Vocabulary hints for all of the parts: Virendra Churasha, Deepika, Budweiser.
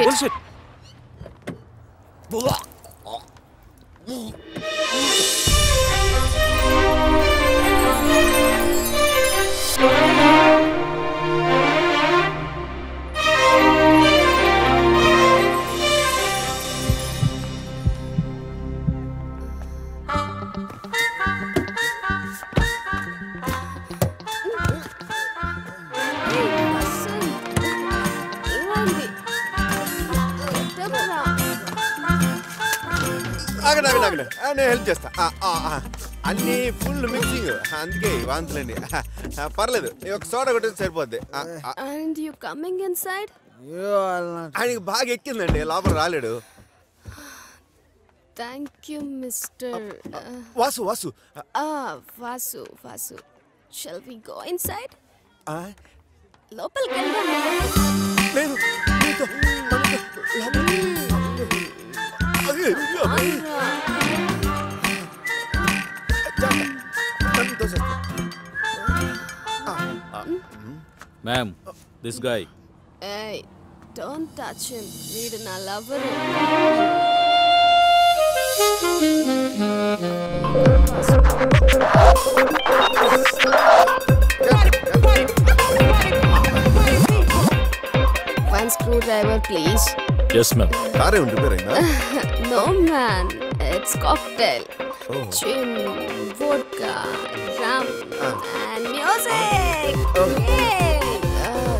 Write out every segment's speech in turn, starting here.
Bullshit. Help just. Anni full mixing. Handke, vantleni. Parledu. Yok soda goten serpode. And you coming inside? Yeah. Ani bag ekkinnandi. Labor raledu. Thank you, Mr. Vasu. Vasu. Shall we go inside? Local kanda. Ledu. Ma'am, this guy. Hey, don't touch him. Need an lover. One screwdriver, please. Yes, ma'am. Are you preparing? No, man. It's cocktail. Oh. Gin, vodka, rum, and music. Yay!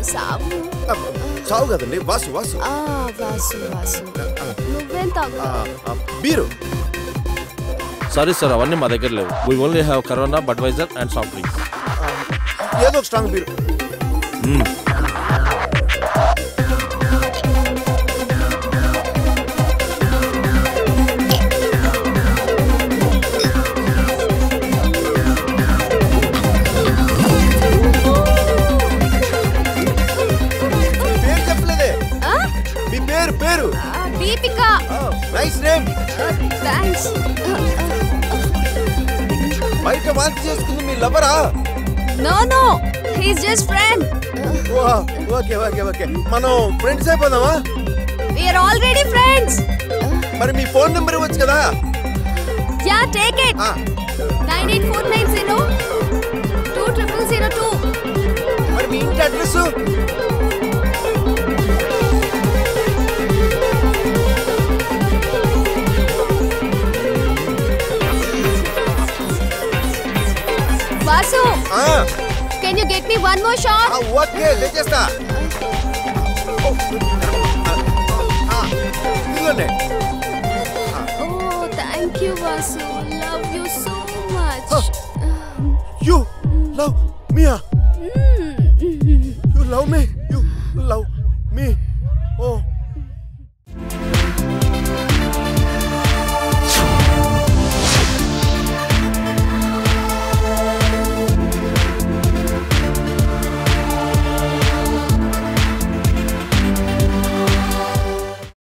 Sabu. Sabu gadandi, vasu. Vasu. Nuvvem taagutava. Beer. Sorry sir, avanni ma daggara levu. We only have Corona, Budweiser and soft drinks. Yedo strong beer. Deepika! Oh, nice name! Thanks! Mike, what's just going to be lover? No! He's just friend! Wow, okay. Mano, friends hai padam, We are already friends! But my phone number is kada? Yeah, take it! 98490-20002. But my address? Vasu, can you get me one more shot? Okay, let's just start. Oh, thank you, Vasu. Love you so much. You love me? You love me?